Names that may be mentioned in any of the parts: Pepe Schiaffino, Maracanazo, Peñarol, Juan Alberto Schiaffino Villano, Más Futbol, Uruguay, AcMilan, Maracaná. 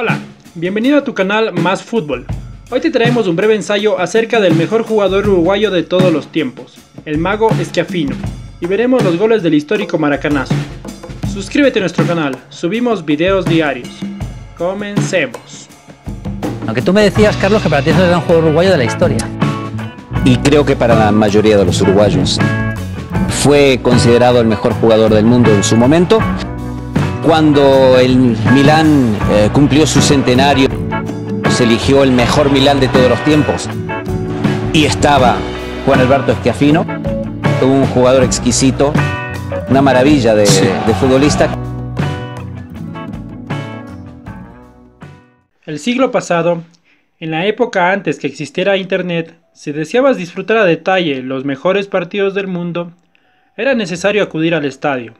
Hola, bienvenido a tu canal Más Futbol. Hoy te traemos un breve ensayo acerca del mejor jugador uruguayo de todos los tiempos, el mago Schiaffino, y veremos los goles del histórico Maracanazo. Suscríbete a nuestro canal, subimos videos diarios. Comencemos. Aunque tú me decías, Carlos, que para ti es el gran jugador uruguayo de la historia. Y creo que para la mayoría de los uruguayos. Fue considerado el mejor jugador del mundo en su momento. Cuando el Milán cumplió su centenario, se eligió el mejor Milán de todos los tiempos. Y estaba Juan Alberto Schiaffino, un jugador exquisito, una maravilla de futbolista. El siglo pasado, en la época antes que existiera Internet, si deseabas disfrutar a detalle los mejores partidos del mundo, era necesario acudir al estadio.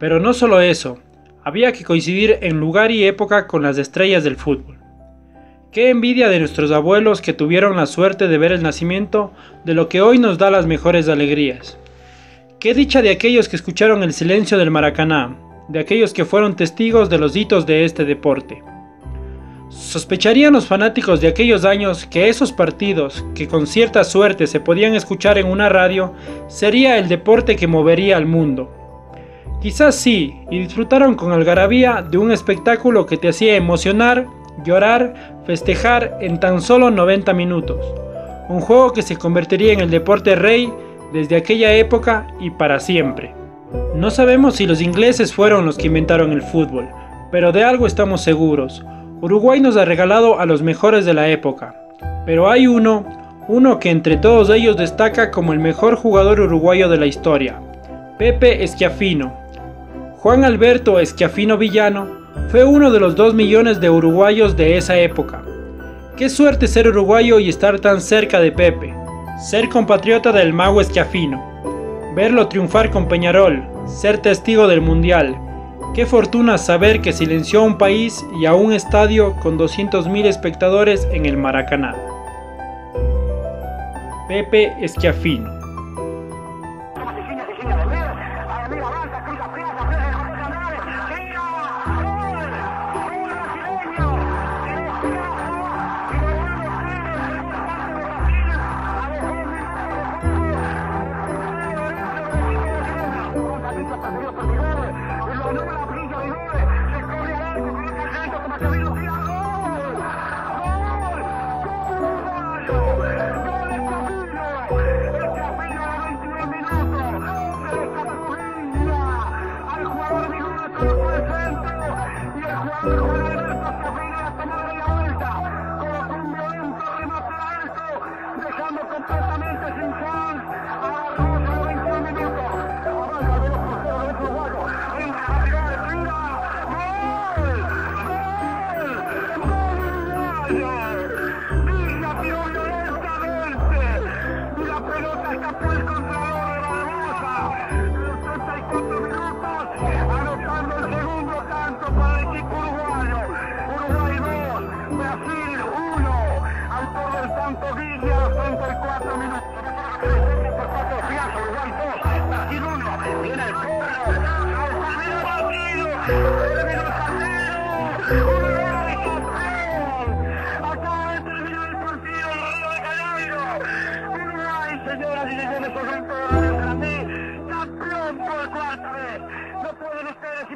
Pero no solo eso, había que coincidir en lugar y época con las estrellas del fútbol. Qué envidia de nuestros abuelos que tuvieron la suerte de ver el nacimiento de lo que hoy nos da las mejores alegrías. Qué dicha de aquellos que escucharon el silencio del Maracaná, de aquellos que fueron testigos de los hitos de este deporte. ¿Sospecharían los fanáticos de aquellos años que esos partidos, que con cierta suerte se podían escuchar en una radio, sería el deporte que movería al mundo? Quizás sí, y disfrutaron con algarabía de un espectáculo que te hacía emocionar, llorar, festejar en tan solo 90 minutos. Un juego que se convertiría en el deporte rey desde aquella época y para siempre. No sabemos si los ingleses fueron los que inventaron el fútbol, pero de algo estamos seguros. Uruguay nos ha regalado a los mejores de la época, pero hay uno que entre todos ellos destaca como el mejor jugador uruguayo de la historia, Pepe Schiaffino. Juan Alberto Schiaffino Villano fue uno de los 2 millones de uruguayos de esa época. Qué suerte ser uruguayo y estar tan cerca de Pepe, ser compatriota del mago Schiaffino, verlo triunfar con Peñarol, ser testigo del mundial. Qué fortuna saber que silenció a un país y a un estadio con 200.000 espectadores en el Maracaná. Pepe Schiaffino.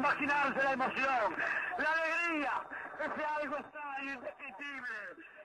Imaginarse la emoción, la alegría, ese algo extraño, indescriptible.